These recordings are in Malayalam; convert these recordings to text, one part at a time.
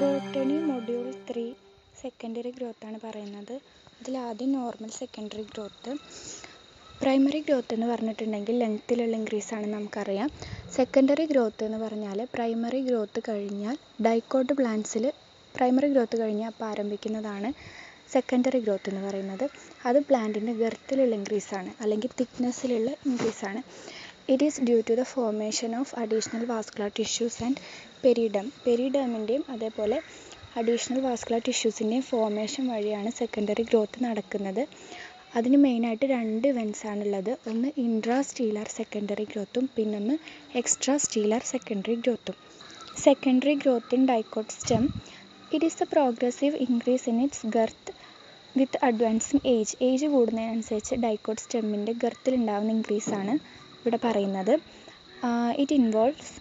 ബോട്ടണി മൊഡ്യൂൾ 3 സെക്കൻഡറി ഗ്രോത്ത് ആണ് പറയുന്നത്. അതിലാദ്യം normal secondary growth. Primary growth എന്ന് പറഞ്ഞിട്ടുണ്ടെങ്കിൽ ലെങ്ത്തിലുള്ള ഇൻക്രീസ് ആണ് നമുക്കറിയാം. സെക്കൻഡറി ഗ്രോത്ത് എന്ന് പറഞ്ഞാൽ പ്രൈമറി ഗ്രോത്ത് കഴിഞ്ഞാൽ ഡൈക്കോട്ട് പ്ലാന്റ്സിൽ പ്രൈമറി ഗ്രോത്ത് കഴിഞ്ഞാൽ അപ്പോൾ ആരംഭിക്കുന്നതാണ് സെക്കൻഡറി ഗ്രോത്ത് എന്ന് പറയുന്നത്. അത് പ്ലാന്റിൻ്റെ ഗർത്തിലുള്ള ഇൻക്രീസ് ആണ്, അല്ലെങ്കിൽ തിക്നെസ്സിലുള്ള ഇൻക്രീസ് ആണ്. It is due to the formation of additional vascular tissues and periderm. പെരിഡേമിൻ്റെയും അതേപോലെ അഡീഷണൽ വാസ്കുലർ ടിഷ്യൂസിൻ്റെയും ഫോർമേഷൻ വഴിയാണ് സെക്കൻഡറി ഗ്രോത്ത് നടക്കുന്നത്. അതിന് മെയിനായിട്ട് രണ്ട് ഇവൻറ്റ്സ് ആണുള്ളത്. ഒന്ന് ഇൻട്രാസ്റ്റീലർ സെക്കൻഡറി ഗ്രോത്തും, പിന്നൊന്ന് എക്സ്ട്രാസ്റ്റീലർ സെക്കൻഡറി ഗ്രോത്തും. Secondary growth in dicot stem. It is the progressive increase in its girth with advancing age. Age കൂടുന്നതിനനുസരിച്ച് ഡൈക്കോട്ട് സ്റ്റെമ്മിൻ്റെ ഗർത്തിലുണ്ടാകുന്ന ഇൻക്രീസ് ആണ് ഇവിടെ പറയുന്നത്. It involves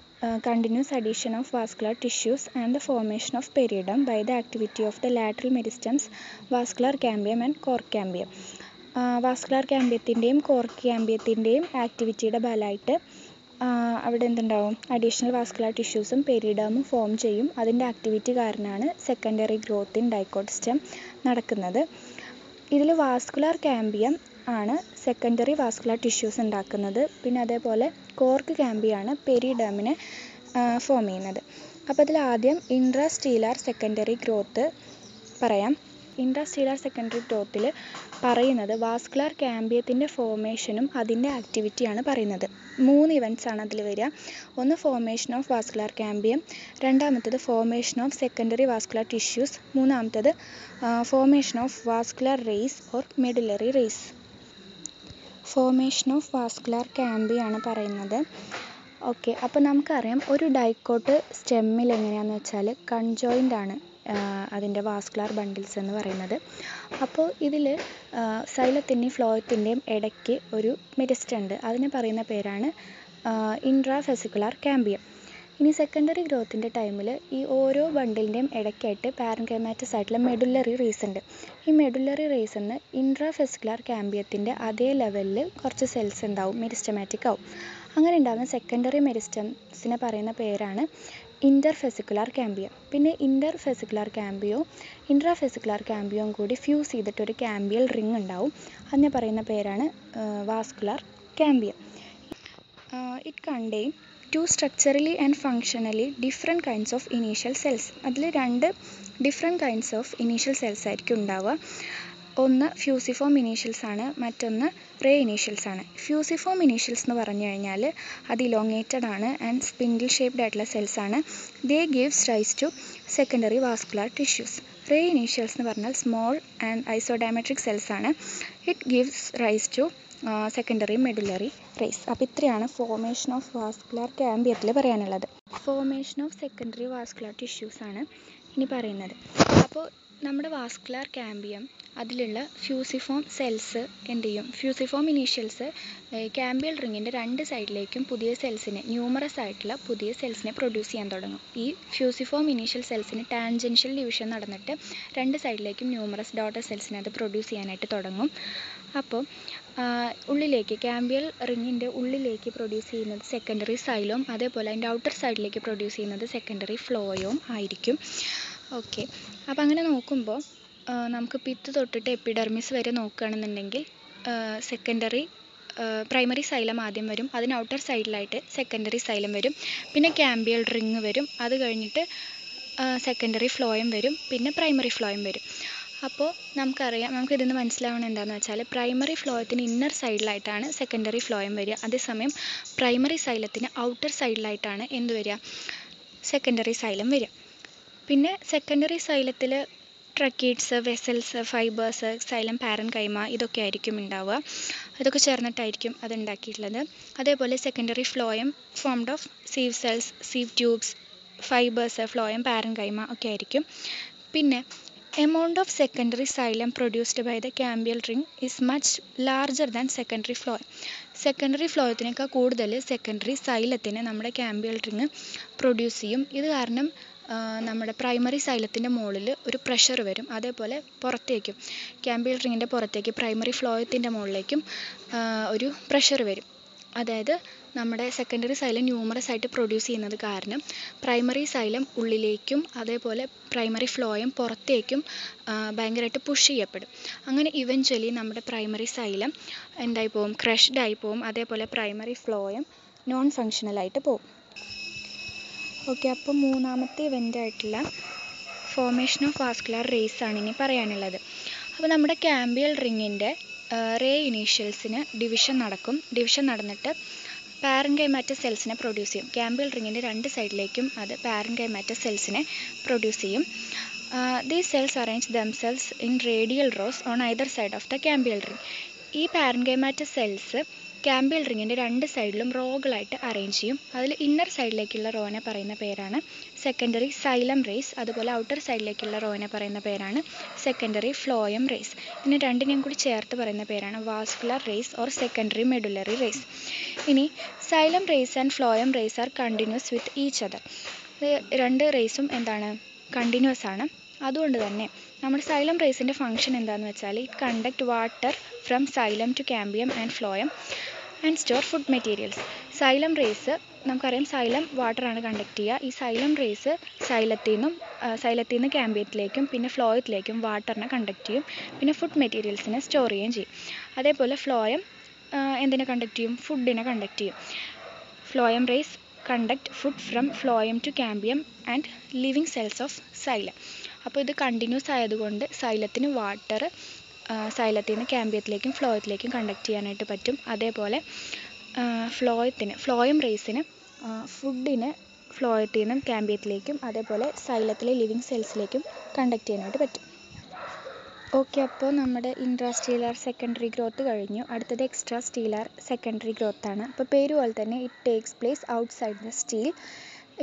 continuous addition of vascular tissues and the formation of periderm by the activity of the lateral meristems, vascular cambium and cork cambium. Vascular കാമ്പിയത്തിൻ്റെയും കോർ കാമ്പിയത്തിൻ്റെയും ആക്ടിവിറ്റിയുടെ ഫലമായിട്ട് അവിടെ എന്തുണ്ടാവും, അഡീഷണൽ വാസ്കുലർ ടിഷ്യൂസും പെരിഡമും ഫോം ചെയ്യും. അതിൻ്റെ ആക്ടിവിറ്റി കാരണമാണ് secondary growth in dicot stem നടക്കുന്നത്. ഇതിൽ വാസ്കുലർ കാമ്പിയം ആണ് സെക്കൻഡറി വാസ്കുലർ ടിഷ്യൂസ് ഉണ്ടാക്കുന്നത്. പിന്നെ അതേപോലെ കോർക്ക് കാമ്പിയാണ് പെരിഡമിനെ ഫോം ചെയ്യുന്നത്. അപ്പോൾ അതിൽ ആദ്യം ഇൻട്രാസ്റ്റീലാർ സെക്കൻഡറി ഗ്രോത്ത് പറയാം. ഇൻട്രാസ്റ്റീലാർ സെക്കൻഡറി ഗ്രോത്തിൽ പറയുന്നത് വാസ്കുലർ കാമ്പിയത്തിൻ്റെ ഫോമേഷനും അതിൻ്റെ ആക്ടിവിറ്റിയാണ് പറയുന്നത്. മൂന്ന് ഇവൻറ്റ്സ് ആണ് അതിൽ വരിക. ഒന്ന് ഫോമേഷൻ ഓഫ് വാസ്കുലർ കാമ്പിയം, രണ്ടാമത്തേത് formation of secondary vascular tissues, മൂന്നാമത്തേത് formation of vascular rays or medullary rays. Formation of vascular കാമ്പിയാണ് പറയുന്നത്. ഓക്കെ, അപ്പോൾ നമുക്കറിയാം ഒരു ഡൈക്കോട്ട് സ്റ്റെമ്മിൽ എങ്ങനെയാണെന്ന് വെച്ചാൽ കൺജോയിൻ്റ് ആണ് അതിൻ്റെ വാസ്കുലർ ബണ്ടിൽസ് എന്ന് പറയുന്നത്. അപ്പോൾ ഇതിൽ സൈലത്തിൻ്റെയും ഫ്ലോയത്തിൻ്റെയും ഇടയ്ക്ക് ഒരു മെരിസ്റ്റം ഉണ്ട്. അതിനെ പറയുന്ന പേരാണ് ഇൻട്രാഫെസിക്കുലാർ കാമ്പിയം. ഇനി സെക്കൻഡറി ഗ്രോത്തിൻ്റെ ടൈമിൽ ഈ ഓരോ ബണ്ടിലിൻ്റെയും ഇടയ്ക്കായിട്ട് പാരൻകൈമാറ്റസ് ആയിട്ടുള്ള മെഡുലറി റേസ് ഉണ്ട്. ഈ മെഡുലറി റേസ് എന്ന് ഇൻട്രാഫെസിക്കുലാർ കാമ്പിയത്തിൻ്റെ അതേ ലെവലിൽ കുറച്ച് സെൽസ് ഉണ്ടാവും, മെരിസ്റ്റമാറ്റിക് ആവും. അങ്ങനെ ഉണ്ടാകുന്ന സെക്കൻഡറി മെരിസ്റ്റംസിനെ പറയുന്ന പേരാണ് ഇൻ്റർഫെസിക്കുലാർ കാമ്പിയം. പിന്നെ ഇൻ്റർഫെസിക്കുലാർ കാമ്പിയവും ഇൻട്രാഫെസിക്കുലാർ കാമ്പിയവും കൂടി ഫ്യൂസ് ചെയ്തിട്ടൊരു കാമ്പിയൽ റിംഗ് ഉണ്ടാവും. അതിനെ പറയുന്ന പേരാണ് vascular cambium. It contain two structurally and functionally different kinds of initial cells. അതിൽ രണ്ട് different kinds of initial cells ആയിരിക്കും ഉണ്ടാവുക. ഒന്ന് ഫ്യൂസിഫോം ഇനീഷ്യൽസ് ആണ്, മറ്റൊന്ന് റേ ഇനീഷ്യൽസ് ആണ്. ഫ്യൂസിഫോം ഇനീഷ്യൽസ് എന്ന് പറഞ്ഞു കഴിഞ്ഞാൽ അത് ഇലോങ്ങേറ്റഡ് ആണ് ആൻഡ് സ്പിൻഡിൽ ഷേപ്ഡ് ആയിട്ടുള്ള സെൽസ് ആണ്. They gives rise to secondary vascular tissues. Ray initials എന്ന് പറഞ്ഞാൽ സ്മോൾ ആൻഡ് ഐസോഡയമെട്രിക് സെൽസ് ആണ്. It gives rise to secondary medullary rays. അപ്പോൾ ഇത്രയാണ് ഫോമേഷൻ ഓഫ് വാസ്കുലാർ കാമ്പിയത്തിൽ പറയാനുള്ളത്. Formation of secondary vascular tissues ആണ് ഇനി പറയുന്നത്. അപ്പോൾ നമ്മുടെ വാസ്കുലാർ കാമ്പിയം അതിലുള്ള ഫ്യൂസിഫോം സെൽസ് എന്ത് ചെയ്യും, ഫ്യൂസിഫോം ഇനീഷ്യൽസ് കാമ്പിയൽ റിങ്ങിൻ്റെ രണ്ട് സൈഡിലേക്കും പുതിയ സെൽസിനെ, ന്യൂമറസ് ആയിട്ടുള്ള പുതിയ സെൽസിനെ പ്രൊഡ്യൂസ് ചെയ്യാൻ തുടങ്ങും. ഈ ഫ്യൂസിഫോം ഇനീഷ്യൽ സെൽസിന് ടാൻജൻഷ്യൽ ഡിവിഷൻ നടന്നിട്ട് രണ്ട് സൈഡിലേക്കും ന്യൂമറസ് ഡോട്ടർ സെൽസിനെ അത് പ്രൊഡ്യൂസ് ചെയ്യാനായിട്ട് തുടങ്ങും. അപ്പോൾ ഉള്ളിലേക്ക് കാമ്പിയൽ റിങ്ങിൻ്റെ ഉള്ളിലേക്ക് പ്രൊഡ്യൂസ് ചെയ്യുന്നത് സെക്കൻഡറി സൈലോം, അതേപോലെ അതിൻ്റെ ഔട്ടർ സൈഡിലേക്ക് പ്രൊഡ്യൂസ് ചെയ്യുന്നത് സെക്കൻഡറി ഫ്ലോയോം ആയിരിക്കും. ഓക്കെ, അപ്പോൾ അങ്ങനെ നോക്കുമ്പോൾ നമുക്ക് പിത്ത് തൊട്ടിട്ട് എപ്പിഡെർമിസ് വരെ നോക്കുകയാണെന്നുണ്ടെങ്കിൽ പ്രൈമറി സൈലം ആദ്യം വരും, അതിന് ഔട്ടർ സൈഡിലായിട്ട് സെക്കൻഡറി സൈലം വരും, പിന്നെ കാമ്പിയൽ റിങ് വരും, അത് കഴിഞ്ഞിട്ട് സെക്കൻഡറി ഫ്ലോയം വരും, പിന്നെ പ്രൈമറി ഫ്ലോയം വരും. അപ്പോൾ നമുക്കറിയാം, നമുക്ക് ഇതിൽ നിന്ന് മനസ്സിലാവണം എന്താണെന്ന് വെച്ചാൽ പ്രൈമറി ഫ്ലോയത്തിന് ഇന്നർ സൈഡിലായിട്ടാണ് സെക്കൻഡറി ഫ്ലോയം വരിക, അതേസമയം പ്രൈമറി സൈലത്തിന് ഔട്ടർ സൈഡിലായിട്ടാണ് എന്ത് വരിക, സെക്കൻഡറി സൈലം വരിക. പിന്നെ സെക്കൻഡറി സൈലത്തിൽ tracheids, vessels, fibres, xylem parenchyma ഇതൊക്കെ ആയിരിക്കും ഉണ്ടാവുക, അതൊക്കെ ചേർന്നിട്ടായിരിക്കും അത് ഉണ്ടാക്കിയിട്ടുള്ളത്. അതേപോലെ secondary phloem formed of sieve cells, sieve tubes, fibres, phloem parenchyma ഒക്കെ ആയിരിക്കും. പിന്നെ amount of secondary xylem produced by the cambial ring is much larger than secondary phloem. Secondary ഫ്ലോയത്തിനേക്കാൾ കൂടുതൽ സെക്കൻഡറി സൈലത്തിന് നമ്മുടെ കാമ്പിയൽ റിങ് പ്രൊഡ്യൂസ് ചെയ്യും. ഇത് കാരണം നമ്മുടെ പ്രൈമറി സൈലത്തിൻ്റെ മുകളിൽ ഒരു പ്രഷർ വരും, അതേപോലെ പുറത്തേക്കും കാമ്പിയൽ റിങ്ങിൻ്റെ പുറത്തേക്ക് പ്രൈമറി ഫ്ലോയത്തിൻ്റെ മുകളിലേക്കും ഒരു പ്രഷർ വരും. അതായത് നമ്മുടെ സെക്കൻഡറി സൈലം ന്യൂമറസ് ആയിട്ട് പ്രൊഡ്യൂസ് ചെയ്യുന്നത് കാരണം പ്രൈമറി സൈലം ഉള്ളിലേക്കും അതേപോലെ പ്രൈമറി ഫ്ലോയം പുറത്തേക്കും ഭയങ്കരമായിട്ട് പുഷ് ചെയ്യപ്പെടും. അങ്ങനെ ഇവൻച്വലി നമ്മുടെ പ്രൈമറി സൈലം എന്തായി പോകും, ക്രഷ്ഡ് ആയി പോകും. അതേപോലെ പ്രൈമറി ഫ്ലോയം നോൺ ഫങ്ഷണൽ ആയിട്ട് പോകും. ഓക്കെ, അപ്പോൾ മൂന്നാമത്തെ ഇവൻ്റ് ആയിട്ടുള്ള ഫോർമേഷൻ ഓഫ് വാസ്കുലർ റേസ് ആണ് ഇനി പറയാനുള്ളത്. അപ്പോൾ നമ്മുടെ കാമ്പിയൽ റിങ്ങിൻ്റെ റേ ഇനീഷ്യൽസിന് ഡിവിഷൻ നടക്കും. ഡിവിഷൻ നടന്നിട്ട് പാരൻകൈമാറ്റ സെൽസിനെ പ്രൊഡ്യൂസ് ചെയ്യും. കാമ്പിയൽ റിങ്ങിൻ്റെ രണ്ട് സൈഡിലേക്കും അത് പാരൻകൈമാറ്റ സെൽസിനെ പ്രൊഡ്യൂസ് ചെയ്യും. These cells arrange themselves in radial rows on either side of the cambial ring. ഈ പാരൻകൈമാറ്റ സെൽസ് കാമ്പിയൽ റിങ്ങിൻ്റെ രണ്ട് സൈഡിലും റോകളായിട്ട് അറേഞ്ച് ചെയ്യും. അതിൽ ഇന്നർ സൈഡിലേക്കുള്ള റോനെ പറയുന്ന പേരാണ് സെക്കൻഡറി സൈലം റേസ്, അതുപോലെ ഔട്ടർ സൈഡിലേക്കുള്ള റോനെ പറയുന്ന പേരാണ് സെക്കൻഡറി ഫ്ലോയം റേസ്. ഇനി രണ്ടിനെയും കൂടി ചേർത്ത് പറയുന്ന പേരാണ് vascular rays or secondary medullary rays. ഇനി xylem rays and phloem rays are continuous with each other. രണ്ട് റേസും എന്താണ്, കണ്ടിന്യൂസ് ആണ്. അതുകൊണ്ട് തന്നെ നമ്മുടെ സൈലം റേസിൻ്റെ ഫംഗ്ഷൻ എന്താണെന്ന് വെച്ചാൽ it conduct water from xylem to cambium and phloem and store food materials. Xylem rays നമുക്കറിയാം, സൈലം വാട്ടറാണ് കണ്ടക്ട് ചെയ്യുക. ഈ സൈലം റേസ് സൈലത്തിൽ നിന്ന് കാമ്പിയത്തിലേക്കും പിന്നെ ഫ്ലോയത്തിലേക്കും വാട്ടറിനെ കണ്ടക്ട് ചെയ്യും, പിന്നെ ഫുഡ് മെറ്റീരിയൽസിനെ സ്റ്റോർ ചെയ്യുകയും ചെയ്യും. അതേപോലെ ഫ്ലോയം എന്തിനെ കണ്ടക്ട് ചെയ്യും, ഫുഡിനെ കണ്ടക്ട് ചെയ്യും. Phloem rays conduct food from phloem to cambium and living cells of xylem. അപ്പോൾ ഇത് കണ്ടിന്യൂസ് ആയതുകൊണ്ട് സൈലത്തിന് വാട്ടർ സൈലത്തിൽ നിന്ന് കാമ്പിയത്തിലേക്കും ഫ്ലോയത്തിലേക്കും കണ്ടക്ട് ചെയ്യാനായിട്ട് പറ്റും. അതേപോലെ ഫ്ലോയം റേസിന് ഫുഡിന് ഫ്ലോയത്തിൽ നിന്നും കാമ്പിയത്തിലേക്കും അതേപോലെ സൈലത്തിലെ ലിവിങ് സെൽസിലേക്കും കണ്ടക്ട് ചെയ്യാനായിട്ട് പറ്റും. ഓക്കെ, അപ്പോൾ നമ്മുടെ ഇൻട്രാസ്റ്റീലാർ സെക്കൻഡറി ഗ്രോത്ത് കഴിഞ്ഞു. അടുത്തത് എക്സ്ട്രാ സ്റ്റീലാർ സെക്കൻഡറി ഗ്രോത്ത് ആണ്. അപ്പോൾ പേര് പോലെ തന്നെ it takes place outside the stele.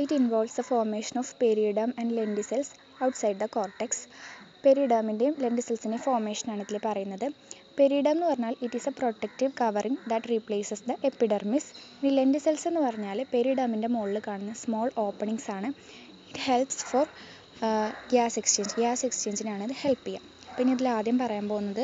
It involves the formation of periderm and lenticels outside the cortex. പെരിഡമിൻ്റെയും ലെൻഡിസെൽസിൻ്റെയും ഫോർമേഷനാണ് ഇതിൽ പറയുന്നത്. പെരിഡം എന്ന് പറഞ്ഞാൽ it is a protective covering that replaces the epidermis. ഇനി ലെൻഡിസെൽസ് എന്ന് പറഞ്ഞാൽ പെരിഡമിൻ്റെ മുകളിൽ കാണുന്ന സ്മോൾ ഓപ്പണിങ്സ് ആണ്. ഇറ്റ് ഹെൽപ്സ് ഫോർ ഗ്യാസ് എക്സ്ചേഞ്ചിനാണ് ഇത് ഹെൽപ്പ് ചെയ്യുക. അപ്പോൾ ഇനി ഇതിൽ ആദ്യം പറയാൻ പോകുന്നത്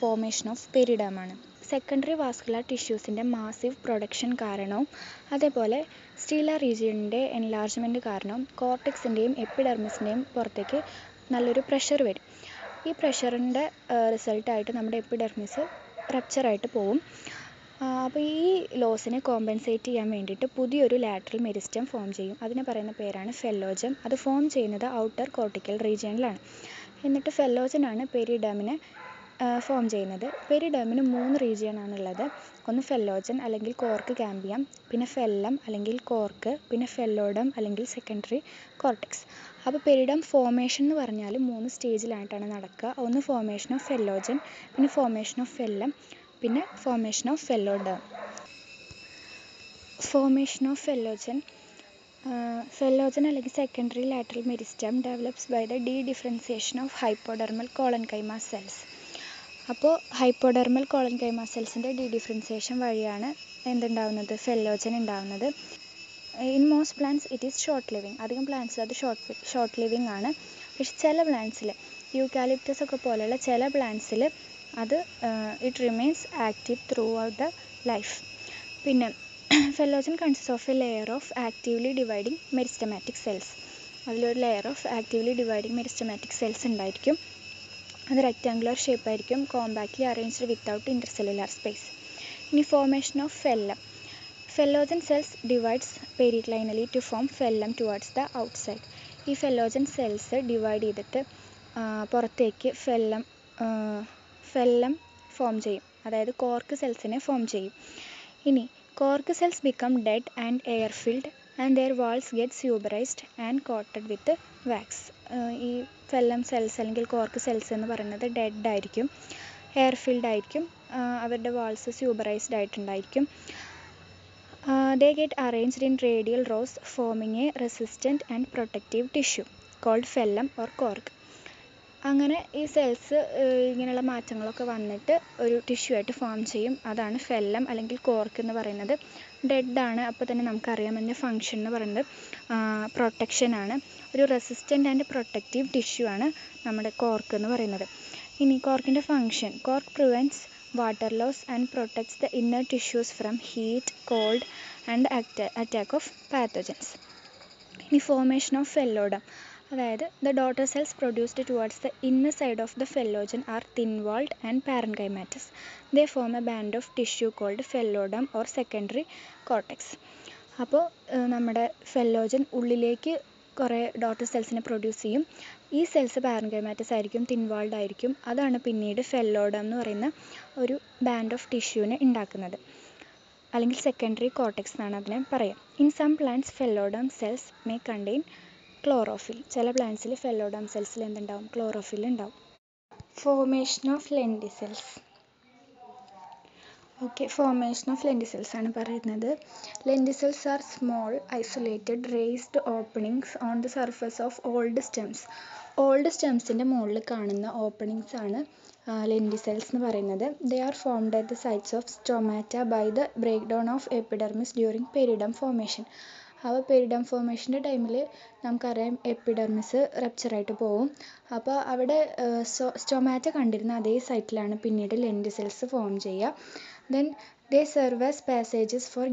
ഫോർമേഷൻ ഓഫ് പെരിഡമാണ്. സെക്കൻഡറി വാസ്കുലർ ടിഷ്യൂസിൻ്റെ മാസീവ് പ്രൊഡക്ഷൻ കാരണവും അതേപോലെ സ്റ്റീലാർ റീജിയണിൻ്റെ എൻലാർജ്മെൻറ്റ് കാരണവും കോർട്ടെക്സിൻ്റെയും എപ്പിഡർമിസിൻ്റെയും പുറത്തേക്ക് നല്ലൊരു പ്രഷർ വരും. ഈ പ്രഷറിൻ്റെ റിസൾട്ടായിട്ട് നമ്മുടെ എപ്പിഡർമിസ് റപ്ചറായിട്ട് പോവും. അപ്പോൾ ഈ ലോസിനെ കോമ്പൻസേറ്റ് ചെയ്യാൻ വേണ്ടിയിട്ട് പുതിയൊരു ലാറ്ററൽ മെരിസ്റ്റം ഫോം ചെയ്യും. അതിനെ പറയുന്ന പേരാണ് ഫെല്ലോജം. അത് ഫോം ചെയ്യുന്നത് ഔട്ടർ കോർട്ടിക്കൽ റീജിയണിലാണ്. എന്നിട്ട് ഫെല്ലോജനാണ് പെരിഡമിനെ ഫോം ചെയ്യുന്നത്. പെരിഡമിന് മൂന്ന് റീജിയനാണുള്ളത്. ഒന്ന് ഫെല്ലോജൻ അല്ലെങ്കിൽ കോർക്ക് കാമ്പിയം, പിന്നെ ഫെല്ലം അല്ലെങ്കിൽ കോർക്ക്, പിന്നെ ഫെല്ലോഡം അല്ലെങ്കിൽ സെക്കൻഡറി കോർട്ടെക്സ്. അപ്പോൾ പെരിഡം ഫോർമേഷൻ എന്ന് പറഞ്ഞാൽ മൂന്ന് സ്റ്റേജിലായിട്ടാണ് നടക്കുക. ഒന്ന് ഫോർമേഷൻ ഓഫ് ഫെല്ലോജൻ, പിന്നെ ഫോർമേഷൻ ഓഫ് ഫെല്ലം, പിന്നെ formation of phelloderm. Formation of phellogen അല്ലെങ്കിൽ secondary lateral meristem develops by the dedifferentiation of hypodermal collenchyma cells. അപ്പോൾ ഹൈപ്പോഡെർമൽ കോളൻകൈമ സെൽസിൻ്റെ ഡീ ഡിഫറൻസിയേഷൻ വഴിയാണ് എന്തുണ്ടാവുന്നത്, ഫെല്ലോജൻ ഉണ്ടാവുന്നത്. In most plants it is short living. അധികം പ്ലാന്റ്സിൽ അത് ഷോർട്ട് ലിവിങ് ആണ്. പക്ഷെ ചില പ്ലാന്റ്സിൽ, യൂക്കാലിപ്റ്റസ് ഒക്കെ പോലെയുള്ള ചില പ്ലാന്റ്സിൽ അത് it remains active throughout the life. പിന്നെ phellogen consist of a layer of actively dividing meristematic cells. അതിലൊരു layer of actively dividing meristematic cells ഉണ്ടായിരിക്കും. അത് റെക്റ്റാങ്കുലർ ഷേപ്പായിരിക്കും, compactly arranged without intercellular space. ഇനി formation of phellem. Phellogen cells divides periclinally to form phellem towards the outside. ഈ ഫെല്ലോജൻ സെൽസ് ഡിവൈഡ് ചെയ്തിട്ട് പുറത്തേക്ക് ഫെല്ലം ഫോം ചെയ്യും, അതായത് കോർക്ക് സെൽസിനെ ഫോം ചെയ്യും. ഇനി cork cells become dead and air filled and their walls get സ്യൂബറൈസ്ഡ് and coated with wax. ഈ ഫെല്ലം സെൽസ് അല്ലെങ്കിൽ കോർക്ക് സെൽസ് എന്ന് പറയുന്നത് ഡെഡ് ആയിരിക്കും, എയർ ഫിൽഡ് ആയിരിക്കും, അവരുടെ വാൾസ് സ്യൂബറൈസ്ഡ് ആയിട്ടുണ്ടായിരിക്കും. They get arranged in radial rows forming a resistant and protective tissue called phellem or cork. അങ്ങനെ ഈ സെൽസ് ഇങ്ങനെയുള്ള മാറ്റങ്ങളൊക്കെ വന്നിട്ട് ഒരു ടിഷ്യൂ ആയിട്ട് ഫോം ചെയ്യും. അതാണ് ഫെല്ലം അല്ലെങ്കിൽ കോർക്ക് എന്ന് പറയുന്നത്. ഡെഡാണ്, അപ്പോൾ തന്നെ നമുക്കറിയാം അതിൻ്റെ ഫങ്ഷൻ എന്ന് പറയുന്നത് പ്രൊട്ടക്ഷനാണ്. ഒരു റെസിസ്റ്റൻ്റ് ആൻഡ് പ്രൊട്ടക്റ്റീവ് ടിഷ്യൂ ആണ് നമ്മുടെ കോർക്ക് എന്ന് പറയുന്നത്. ഇനി കോർക്കിൻ്റെ function, cork prevents water loss and protects the inner tissues from heat, cold and the attack of pathogens. In formation of phallodon, the daughter cells produced towards the inner side of the phallodon are thin-walled and parenchymatous. They form a band of tissue called phallodon or secondary cortex. So, our phallodon is കുറേ ഡോട്ടർ സെൽസിനെ പ്രൊഡ്യൂസ് ചെയ്യും ഈ സെൽസ് പാരൻകൈമാറ്റസ് ആയിരിക്കും തിൻവാൾഡ് ആയിരിക്കും അതാണ് പിന്നീട് ഫെല്ലോഡം എന്ന് പറയുന്ന ഒരു ബാൻഡ് ഓഫ് ടിഷ്യൂനെ ഉണ്ടാക്കുന്നത് അല്ലെങ്കിൽ സെക്കൻഡറി കോർട്ടെക്സ് എന്നാണ് അതിനെ പറയാം in some plants phelloderm cells may contain chlorophyll ചില പ്ലാന്റ്സിൽ ഫെല്ലോഡം സെൽസിൽ എന്തുണ്ടാവും ക്ലോറോഫിൽ ഉണ്ടാവും formation of lenticels Okay, formation of lenticels ആണ് പറയുന്നത് lenticels are small isolated raised openings on the surface of old stems old stemsന്റെ മുകളിൽ കാണുന്ന openings ആണ് lenticels എന്ന് പറയുന്നത് they are formed at the sides of stomata by the breakdown of epidermis during periodontal formation അപ്പോൾ പെരിഡം ഫോർമേഷൻ്റെ ടൈമിൽ നമുക്കറിയാം എപ്പിഡെർമിസ് റപ്ചറായിട്ട് പോവും അപ്പോൾ അവിടെ സ്റ്റൊമാറ്റ കണ്ടിരുന്ന അതേ സൈറ്റിലാണ് പിന്നീട് ലെൻറ്റിസെൽസ് ഫോം ചെയ്യുക then they serve as passages for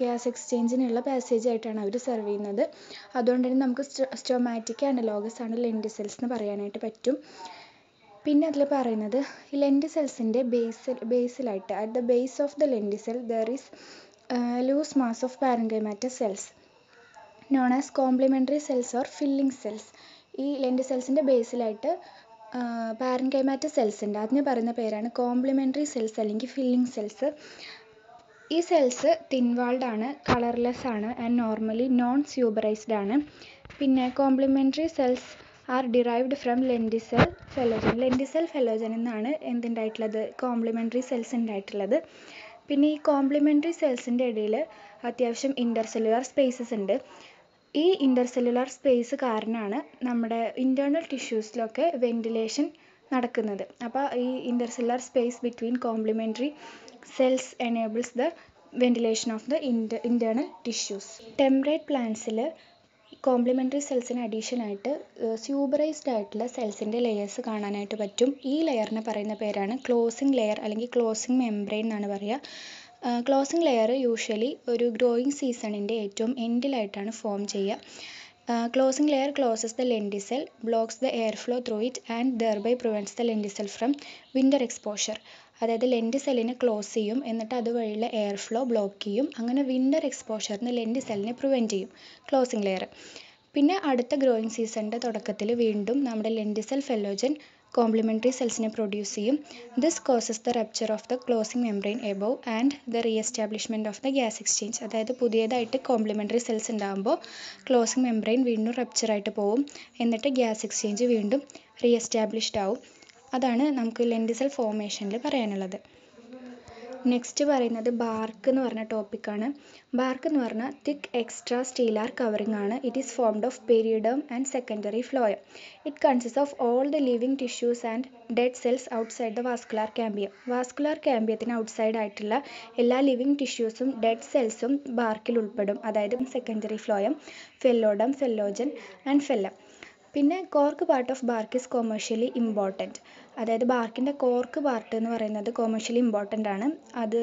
gas എക്സ്ചേഞ്ചിനുള്ള പാസേജ് ആയിട്ടാണ് അവർ സെർവ് ചെയ്യുന്നത് അതുകൊണ്ട് തന്നെ നമുക്ക് സ്റ്റൊമാറ്റിക് അനലോഗസ് ആണ് ലെൻറ്റിസെൽസ് എന്ന് പറയാനായിട്ട് പറ്റും പിന്നെ അതിൽ പറയുന്നത് ഈ ലെൻറ്റിസെൽസിൻ്റെ ബേസിലായിട്ട് at the base of the lenticel there is loose mass of parenchymatous cells known as complementary cells or filling cells ഈ ലെൻറ്റിസെൽസിൻ്റെ ബേസിലായിട്ട് പാരൻകൈമാറ്റസ് സെൽസ് ഉണ്ട് അതിന് പറയുന്ന പേരാണ് കോംപ്ലിമെൻ്ററി സെൽസ് അല്ലെങ്കിൽ ഫില്ലിംഗ് സെൽസ് ഈ സെൽസ് തിൻവാൾഡ് ആണ് കളർലെസ് ആണ് ആൻഡ് നോർമലി നോൺ സ്യൂബറൈസ്ഡ് ആണ് പിന്നെ complementary cells are derived from lenticel phellogen എന്നാണ് എന്തുണ്ടായിട്ടുള്ളത് കോംപ്ലിമെൻ്ററി സെൽസ് ഉണ്ടായിട്ടുള്ളത് പിന്നെ ഈ കോംപ്ലിമെൻ്ററി സെൽസിൻ്റെ ഇടയിൽ അത്യാവശ്യം ഇൻ്റർസെല്ലുലാർ സ്പേസസ് ഉണ്ട് ഈ ഇൻ്റർസെല്ലുലാർ സ്പേസ് കാരണമാണ് നമ്മുടെ ഇൻ്റേർണൽ ടിഷ്യൂസിലൊക്കെ വെൻറ്റിലേഷൻ നടക്കുന്നത് അപ്പോൾ ഈ intercellular space between complementary cells enables the ventilation of the internal tissues temperate പ്ലാന്റ്സിൽ കോംപ്ലിമെൻ്ററി സെൽസിന് അഡീഷനായിട്ട് സ്യൂബറൈസ്ഡ് ആയിട്ടുള്ള സെൽസിൻ്റെ ലെയേഴ്സ് കാണാനായിട്ട് പറ്റും ഈ ലെയറിന് പറയുന്ന പേരാണ് ക്ലോസിംഗ് ലെയർ അല്ലെങ്കിൽ ക്ലോസിംഗ് മെംബ്രെയിൻ എന്നാണ് പറയുക ക്ലോസിംഗ് ലെയർ യൂഷ്വലി ഒരു ഗ്രോയിങ് സീസണിൻ്റെ ഏറ്റവും എൻഡിലായിട്ടാണ് ഫോം ചെയ്യുക closing layer closes the lenticel blocks the air flow through it and thereby prevents the lenticel from winter exposure അതായത് ലെൻറ്റിസെല്ലിനെ ക്ലോസ് ചെയ്യും എന്നിട്ട് അതുവഴിയുള്ള എയർ ഫ്ലോ ബ്ലോക്ക് ചെയ്യും അങ്ങനെ വിൻ്റർ എക്സ്പോഷറിന് ലെൻറ്റിസെല്ലിനെ പ്രിവെൻറ്റ് ചെയ്യും ക്ലോസിംഗ് ലെയർ പിന്നെ അടുത്ത ഗ്രോയിങ് സീസണിൻ്റെ തുടക്കത്തിൽ വീണ്ടും നമ്മുടെ ലെൻറ്റിസെൽ ഫെല്ലോജൻ കോംപ്ലിമെൻ്ററി സെൽസിനെ പ്രൊഡ്യൂസ് ചെയ്യും this causes the rupture of the closing membrane above and the reestablishment of the gas exchange അതായത് പുതിയതായിട്ട് കോംപ്ലിമെൻ്ററി സെൽസ് ഉണ്ടാകുമ്പോൾ ക്ലോസിംഗ് മെംബ്രെയിൻ വീണ്ടും റപ്ചറായിട്ട് പോവും എന്നിട്ട് ഗ്യാസ് എക്സ്ചേഞ്ച് വീണ്ടും റീഎസ്റ്റാബ്ലിഷ്ഡ് ആവും അതാണ് നമുക്ക് ലെൻറ്റിസെൽ ഫോർമേഷനിൽ പറയാനുള്ളത് നെക്സ്റ്റ് പറയുന്നത് ബാർക്ക് എന്ന് പറഞ്ഞ ടോപ്പിക്കാണ് ബാർക്ക് എന്ന് പറഞ്ഞാൽ തിക്ക് എക്സ്ട്രാ സ്റ്റീലാർ കവറിംഗ് ആണ് it is formed of periderm and secondary phloem it consist of all the living tissues and dead cells outside the vascular cambium vascular കാമ്പിയത്തിന് ഔട്ട്സൈഡ് ആയിട്ടുള്ള എല്ലാ ലിവിങ് ടിഷ്യൂസും ഡെഡ് സെൽസും ബാർക്കിൽ ഉൾപ്പെടും അതായത് secondary phloem phelloderm phellogen and phellem പിന്നെ cork part of bark is commercially important അതായത് ബാർക്കിൻ്റെ കോർക്ക് പാർട്ട് എന്ന് പറയുന്നത് കൊമേഴ്ഷ്യലി ഇമ്പോർട്ടൻ്റ് ആണ് അത്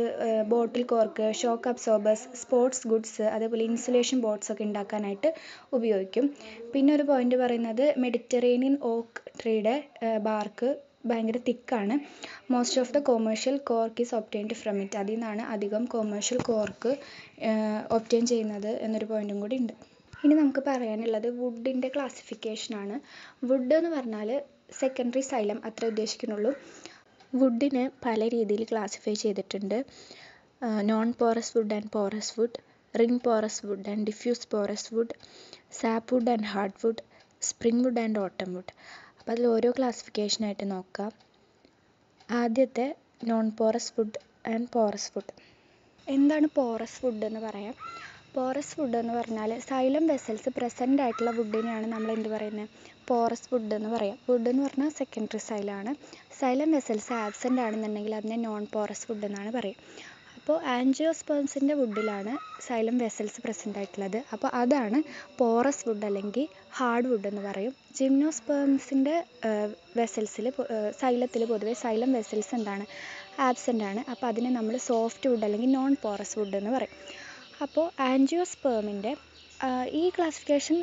bottle cork shock absorbers sports goods അതേപോലെ ഇൻസുലേഷൻ ബോട്ട്സ് ഒക്കെ ഉണ്ടാക്കാനായിട്ട് ഉപയോഗിക്കും പിന്നെ ഒരു പോയിൻ്റ് പറയുന്നത് മെഡിറ്ററേനിയൻ ഓക്ക് ട്രീയുടെ ബാർക്ക് ഭയങ്കര തിക്കാണ് most of the commercial cork is obtained from it അതിൽ നിന്നാണ് അധികം കൊമേഴ്ഷ്യൽ കോർക്ക് ഒബ്റ്റെയിൻ ചെയ്യുന്നത് എന്നൊരു പോയിൻറ്റും കൂടി ഉണ്ട് ഇനി നമുക്ക് പറയാനുള്ളത് വുഡിൻ്റെ ക്ലാസിഫിക്കേഷനാണ് വുഡ് എന്ന് പറഞ്ഞാൽ സെക്കൻഡറി സൈലം അത്ര ഉദ്ദേശിക്കുന്നുള്ളൂ വുഡിനെ പല രീതിയിൽ ക്ലാസിഫൈ ചെയ്തിട്ടുണ്ട് non porous wood and porous wood ring porous wood and diffuse porous wood sap wood and hard wood spring wood and autumn wood അപ്പോൾ അതിൽ ഓരോ ക്ലാസിഫിക്കേഷനായിട്ട് നോക്കാം ആദ്യത്തെ non porous wood and porous wood എന്താണ് പോറസ് വുഡ് എന്ന് പറയാം പോറസ് വുഡ് എന്ന് പറഞ്ഞാൽ സൈലം വെസൽസ് പ്രസൻ്റ് ആയിട്ടുള്ള വുഡിനെയാണ് നമ്മൾ എന്ത് പറയുന്നത് പോറസ് വുഡ് എന്ന് പറയാം വുഡ് എന്ന് പറഞ്ഞാൽ സെക്കൻഡറി സൈലാണ് സൈലം വെസൽസ് ആബ്സെൻ്റ് ആണെന്നുണ്ടെങ്കിൽ അതിനെ നോൺ പോറസ് വുഡ് എന്നാണ് പറയുക അപ്പോൾ ആൻജിയോസ്പേംസിൻ്റെ വുഡിലാണ് സൈലം വെസൽസ് പ്രസൻ്റ് ആയിട്ടുള്ളത്. അപ്പോൾ അതാണ് പോറസ് വുഡ് അല്ലെങ്കിൽ ഹാർഡ് വുഡ് എന്ന് പറയും. ജിംനോസ്പേംസിൻ്റെ വെസൽസിൽ സൈലത്തിൽ പൊതുവേ സൈലം വെസൽസ് എന്താണ് ആബ്സെൻ്റ് ആണ്. അപ്പോൾ അതിനെ നമ്മൾ സോഫ്റ്റ് വുഡ് അല്ലെങ്കിൽ നോൺ പോറസ് വുഡ് എന്ന് പറയും. അപ്പോൾ ആൻജിയോസ്പേമിൻ്റെ ഈ ക്ലാസിഫിക്കേഷൻ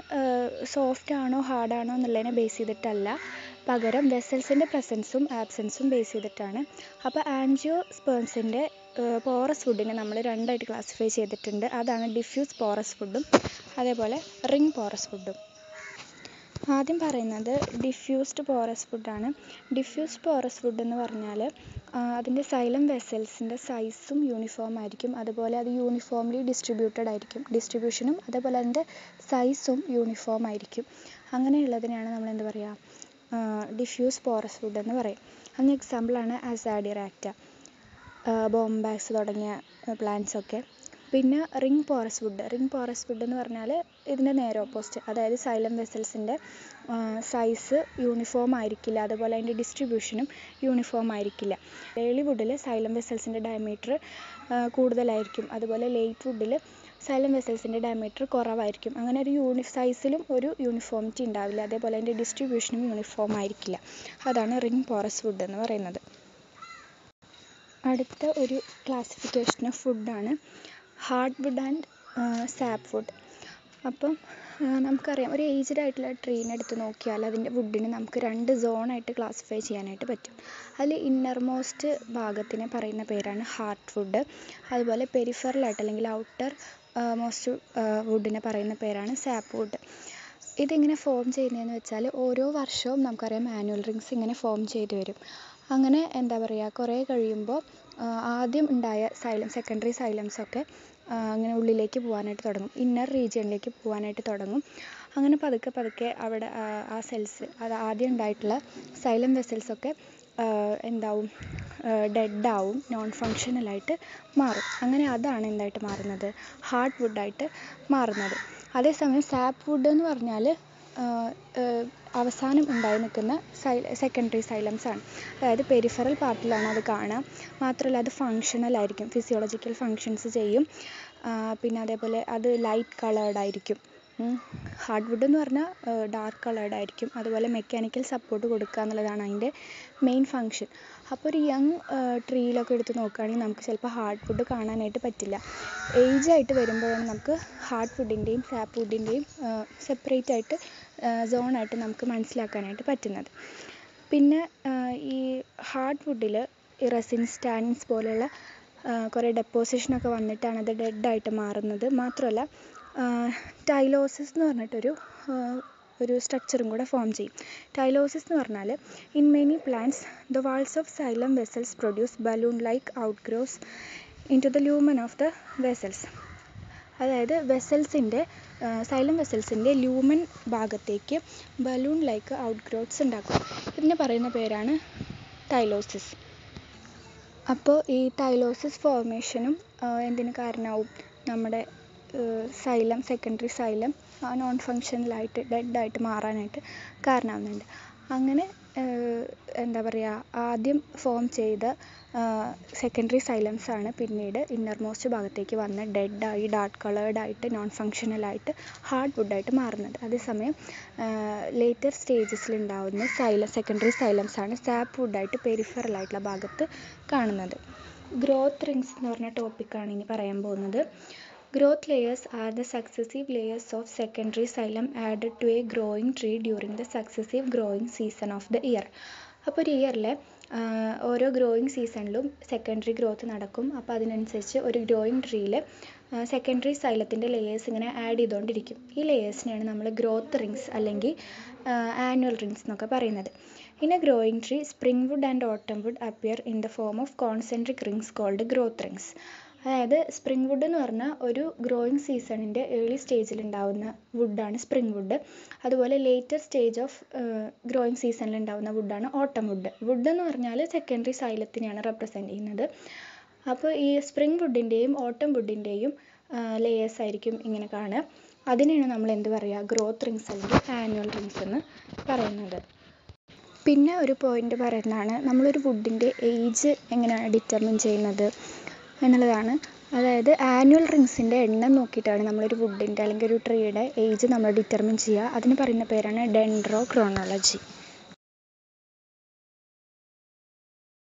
സോഫ്റ്റ് ആണോ ഹാർഡാണോ എന്നുള്ളതിനെ ബേസ് ചെയ്തിട്ടല്ല, പകരം വെസൽസിൻ്റെ പ്രസൻസും ആബ്സെൻസും ബേസ് ചെയ്തിട്ടാണ്. അപ്പോൾ ആൻജിയോ സ്പേംസിൻ്റെ പോറസ് വുഡിനെ നമ്മൾ രണ്ടായിട്ട് ക്ലാസിഫൈ ചെയ്തിട്ടുണ്ട്. അതാണ് ഡിഫ്യൂസ് പോറസ് വുഡും അതേപോലെ റിംഗ് പോറസ് വുഡും. ആദ്യം പറയുന്നത് ഡിഫ്യൂസ്ഡ് പോറസ് വുഡാണ്. ഡിഫ്യൂസ്ഡ് പോറസ് വുഡ് എന്ന് പറഞ്ഞാൽ അതിൻ്റെ സൈലം വെസൽസിൻ്റെ സൈസും യൂണിഫോം ആയിരിക്കും, അതുപോലെ അത് യൂണിഫോംലി ഡിസ്ട്രിബ്യൂട്ടഡ് ആയിരിക്കും. ഡിസ്ട്രിബ്യൂഷനും അതേപോലെ അതിൻ്റെ സൈസും യൂണിഫോം ആയിരിക്കും. അങ്ങനെയുള്ളതിനാണ് നമ്മൾ എന്താ പറയുക, ഡിഫ്യൂസ് പോറസ് വുഡ് എന്ന് പറയും. അതിന് എക്സാമ്പിളാണ് അസാഡിറാക്റ്റ, ബോംബാക്സ് തുടങ്ങിയ പ്ലാന്റ്സൊക്കെ. പിന്നെ ring porous wood. Ring porous wood എന്ന് പറഞ്ഞാൽ ഇതിൻ്റെ നേരെ ഓപ്പോസിറ്റ്, അതായത് സൈലം വെസൽസിൻ്റെ സൈസ് യൂണിഫോം ആയിരിക്കില്ല, അതുപോലെ അതിൻ്റെ ഡിസ്ട്രിബ്യൂഷനും യൂണിഫോം ആയിരിക്കില്ല. ലേളി വുഡിൽ സൈലം വെസൽസിൻ്റെ ഡയമീറ്റർ കൂടുതലായിരിക്കും, അതുപോലെ ലേറ്റ് വുഡിൽ സൈലം വെസൽസിൻ്റെ ഡയമീറ്റർ കുറവായിരിക്കും. അങ്ങനെ ഒരു സൈസിലും ഒരു യൂണിഫോമിറ്റി ഉണ്ടാവില്ല, അതേപോലെ അതിൻ്റെ ഡിസ്ട്രിബ്യൂഷനും യൂണിഫോം ആയിരിക്കില്ല. അതാണ് റിംഗ് പോറസ് വുഡ് എന്ന് പറയുന്നത്. അടുത്ത ഒരു ക്ലാസിഫിക്കേഷൻ ഓഫ് വുഡാണ് hard wood and sap wood. അപ്പം നമുക്കറിയാം, ഒരു ഏജ്ഡ് ആയിട്ടുള്ള ട്രീനെ എടുത്ത് നോക്കിയാൽ അതിൻ്റെ വുഡിനെ നമുക്ക് രണ്ട് സോണായിട്ട് ക്ലാസിഫൈ ചെയ്യാനായിട്ട് പറ്റും. അതിൽ ഇന്നർമോസ്റ്റ് ഭാഗത്തിനെ പറയുന്ന പേരാണ് ഹാർഡ് വുഡ്, അതുപോലെ പെരിഫറലായിട്ട് അല്ലെങ്കിൽ ഔട്ടർ മോസ്റ്റ് വുഡിനെ പറയുന്ന പേരാണ് സാപ്പ് വുഡ്. ഇതിങ്ങനെ ഫോം ചെയ്യുന്നതെന്ന് വെച്ചാൽ ഓരോ വർഷവും നമുക്കറിയാം ആനുവൽ റിംഗ്സ് ഇങ്ങനെ ഫോം ചെയ്തു വരും. അങ്ങനെ എന്താ പറയുക, കുറേ കഴിയുമ്പോൾ ആദ്യം ഉണ്ടായ സെക്കൻഡറി സൈലംസൊക്കെ അങ്ങനെ ഉള്ളിലേക്ക് പോകാനായിട്ട് തുടങ്ങും, ഇന്നർ റീജിയനിലേക്ക് പോകാനായിട്ട് തുടങ്ങും. അങ്ങനെ പതുക്കെ പതുക്കെ അവിടെ ആ സെൽസ്, അത് ആദ്യം ഉണ്ടായിട്ടുള്ള സൈലം വെസൽസൊക്കെ എന്താവും, ഡെഡാവും, നോൺ ഫങ്ഷനലായിട്ട് മാറും. അങ്ങനെ അതാണ് എന്തായിട്ട് മാറുന്നത്, ഹാർഡ് വുഡായിട്ട് മാറുന്നത്. അതേസമയം സാപ്പ് വുഡ് എന്ന് പറഞ്ഞാൽ അവസാനം ഉണ്ടായി നിൽക്കുന്ന സെക്കൻഡറി സൈലംസാണ്, അതായത് പെരിഫറൽ പാർട്ടിലാണ് അത് കാണുക. മാത്രമല്ല അത് ഫങ്ഷണലായിരിക്കും, ഫിസിയോളജിക്കൽ ഫങ്ഷൻസ് ചെയ്യും. പിന്നെ അതേപോലെ അത് ലൈറ്റ് കളേർഡായിരിക്കും. ഹാർഡ് വുഡ് എന്ന് പറഞ്ഞാൽ ഡാർക്ക് കളേർഡായിരിക്കും, അതുപോലെ മെക്കാനിക്കൽ സപ്പോർട്ട് കൊടുക്കുക എന്നുള്ളതാണ് അതിൻ്റെ മെയിൻ ഫങ്ഷൻ. അപ്പോൾ ഒരു യങ് ട്രീയിലൊക്കെ എടുത്ത് നോക്കുകയാണെങ്കിൽ നമുക്ക് ചിലപ്പോൾ ഹാർഡ് വുഡ് കാണാനായിട്ട് പറ്റില്ല. ഏജ് ആയിട്ട് വരുമ്പോഴാണ് നമുക്ക് ഹാർഡ് വുഡിൻ്റെയും സാപ്പ് വുഡിൻ്റെയും സെപ്പറേറ്റ് ആയിട്ട് സോണായിട്ട് നമുക്ക് മനസ്സിലാക്കാനായിട്ട് പറ്റുന്നത്. പിന്നെ ഈ ഹാർഡ് വുഡിൽ റെസിൻ സ്റ്റാൻസ് പോലെയുള്ള കുറേ ഡെപ്പോസിഷനൊക്കെ വന്നിട്ടാണ് അത് ഡെഡായിട്ട് മാറുന്നത്. മാത്രമല്ല ടൈലോസിസ് എന്ന് പറഞ്ഞിട്ടൊരു സ്ട്രക്ചറും കൂടെ ഫോം ചെയ്യും. ടൈലോസിസ് എന്ന് പറഞ്ഞാൽ in many plants the walls of xylem vessels produce balloon like out gross into the lumen of the vessels. അതായത് സൈലം വെസൽസിൻ്റെ ലൂമൻ ഭാഗത്തേക്ക് ബലൂൺ ലൈക്ക് ഔട്ട് ഗ്രോത്ത്സ് ഉണ്ടാക്കും. ഇതിന് പറയുന്ന പേരാണ് ടൈലോസിസ്. അപ്പോൾ ഈ ടൈലോസിസ് ഫോർമേഷനും എന്തിന് കാരണമാവും, നമ്മുടെ സെക്കൻഡറി സൈലം നോൺ ഫങ്ഷനലായിട്ട് ഡെഡായിട്ട് മാറാനായിട്ട് കാരണമാവുന്നുണ്ട്. അങ്ങനെ എന്താ പറയുക, ആദ്യം ഫോം ചെയ്ത സെക്കൻഡറി സൈലംസാണ് പിന്നീട് ഇന്നർമോസ്റ്റ് ഭാഗത്തേക്ക് വന്ന് ഡെഡായി ഡാർക്ക് കളേർഡായിട്ട് നോൺ ഫങ്ഷനലായിട്ട് ഹാർഡ് വുഡായിട്ട് മാറുന്നത്. അതേസമയം ലേറ്റർ സ്റ്റേജസിലുണ്ടാവുന്ന സെക്കൻഡറി സൈലംസാണ് സാപ്പ് വുഡായിട്ട് പെരിഫറലായിട്ടുള്ള ഭാഗത്ത് കാണുന്നത്. ഗ്രോത്ത് റിംഗ്സ് എന്ന് പറഞ്ഞ ടോപ്പിക്കാണ് ഇനി പറയാൻ പോകുന്നത്. Growth layers are the successive layers of secondary xylem added to a growing tree during the successive growing season of the year. അപ്പോൾ ഒരു ഇയറിലെ ഓരോ ഗ്രോയിങ് സീസണിലും സെക്കൻഡറി ഗ്രോത്ത് നടക്കും. അപ്പോൾ അതിനനുസരിച്ച് ഒരു ഗ്രോയിങ് ട്രീയിൽ സെക്കൻഡറി സൈലത്തിൻ്റെ ലെയേഴ്സ് ഇങ്ങനെ ആഡ് ചെയ്തുകൊണ്ടിരിക്കും. ഈ ലെയേഴ്സിനെയാണ് നമ്മൾ ഗ്രോത്ത് റിംഗ്സ് അല്ലെങ്കിൽ ആനുവൽ റിംഗ്സ് എന്നൊക്കെ പറയുന്നത്. In a growing tree spring wood and autumn wood appear in the form of concentric rings called growth rings. അതായത് സ്പ്രിംഗ് വുഡ് എന്ന് പറഞ്ഞാൽ ഒരു ഗ്രോയിങ് സീസണിൻ്റെ ഏർലി സ്റ്റേജിലുണ്ടാവുന്ന വുഡാണ് സ്പ്രിംഗ് വുഡ്. അതുപോലെ ലേറ്റർ സ്റ്റേജ് ഓഫ് ഗ്രോയിങ് സീസണിലുണ്ടാവുന്ന വുഡാണ് ഓട്ടം വുഡ്. വുഡ് എന്ന് പറഞ്ഞാൽ സെക്കൻഡറി സൈലത്തിനെയാണ് റെപ്രസെൻ്റ് ചെയ്യുന്നത്. അപ്പോൾ ഈ സ്പ്രിംഗ് വുഡിൻ്റെയും ഓട്ടം വുഡിൻ്റെയും ലേയേഴ്സ് ആയിരിക്കും ഇങ്ങനെ കാണുക. അതിനെയാണ് നമ്മൾ എന്ത് പറയുക, ഗ്രോത്ത് റിംഗ്സ് അല്ലെങ്കിൽ ആനുവൽ റിംഗ്സ് എന്ന് പറയുന്നത്. പിന്നെ ഒരു പോയിൻ്റ് പറയുന്നതാണ് നമ്മളൊരു വുഡിൻ്റെ ഏജ് എങ്ങനെയാണ് ഡിറ്റർമിൻ ചെയ്യുന്നത്. എന്നുള്ളതാണ്. അതായത് ആനുവൽ റിങ്സിൻ്റെ എണ്ണം നോക്കിയിട്ടാണ് നമ്മളൊരു വുഡിൻ്റെ അല്ലെങ്കിൽ ഒരു ട്രീയുടെ ഏജ് നമ്മൾ ഡിറ്റർമിൻ ചെയ്യുക. അതിന് പറയുന്ന പേരാണ് ഡെൻഡ്രോ ക്രോണോളജി.